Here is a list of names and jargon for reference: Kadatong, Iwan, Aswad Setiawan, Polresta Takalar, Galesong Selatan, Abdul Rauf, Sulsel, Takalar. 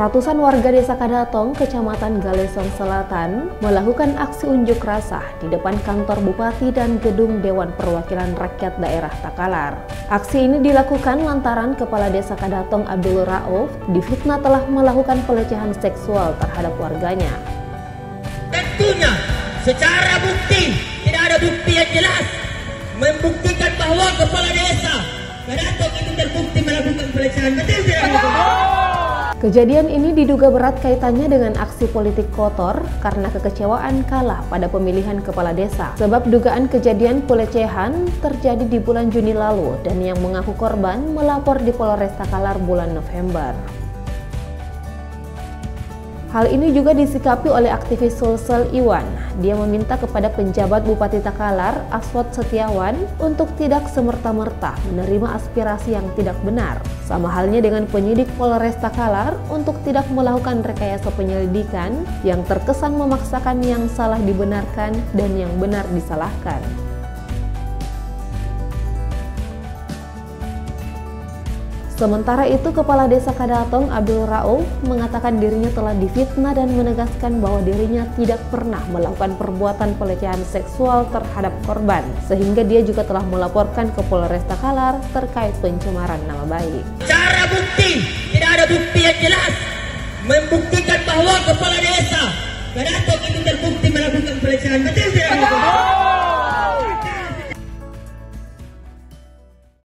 ratusan warga desa Kadatong, Kecamatan Galesong Selatan melakukan aksi unjuk rasa di depan kantor Bupati dan gedung Dewan Perwakilan Rakyat Daerah Takalar. Aksi ini dilakukan lantaran Kepala Desa Kadatong Abdul Rauf difitnah telah melakukan pelecehan seksual terhadap warganya. Tentunya secara bukti tidak ada bukti yang jelas membuktikan bahwa Kepala Desa Kadatong itu terbukti melakukan pelecehan. Betul tidak? Kejadian ini diduga berat kaitannya dengan aksi politik kotor karena kekecewaan kalah pada pemilihan kepala desa. Sebab dugaan kejadian pelecehan terjadi di bulan Juni lalu dan yang mengaku korban melapor di Polresta Takalar bulan November. Hal ini juga disikapi oleh aktivis Sulsel Iwan. Dia meminta kepada penjabat Bupati Takalar, Aswad Setiawan, untuk tidak semerta-merta menerima aspirasi yang tidak benar. Sama halnya dengan penyidik Polres Takalar untuk tidak melakukan rekayasa penyelidikan yang terkesan memaksakan yang salah dibenarkan dan yang benar disalahkan. Sementara itu, Kepala Desa Kadatong Abdul Rauf mengatakan dirinya telah difitnah dan menegaskan bahwa dirinya tidak pernah melakukan perbuatan pelecehan seksual terhadap korban, sehingga dia juga telah melaporkan ke Polresta Takalar terkait pencemaran nama baik. Cara bukti tidak ada bukti yang jelas membuktikan bahwa Kepala Desa Kadatong itu terbukti melakukan pelecehan. Betul tidak?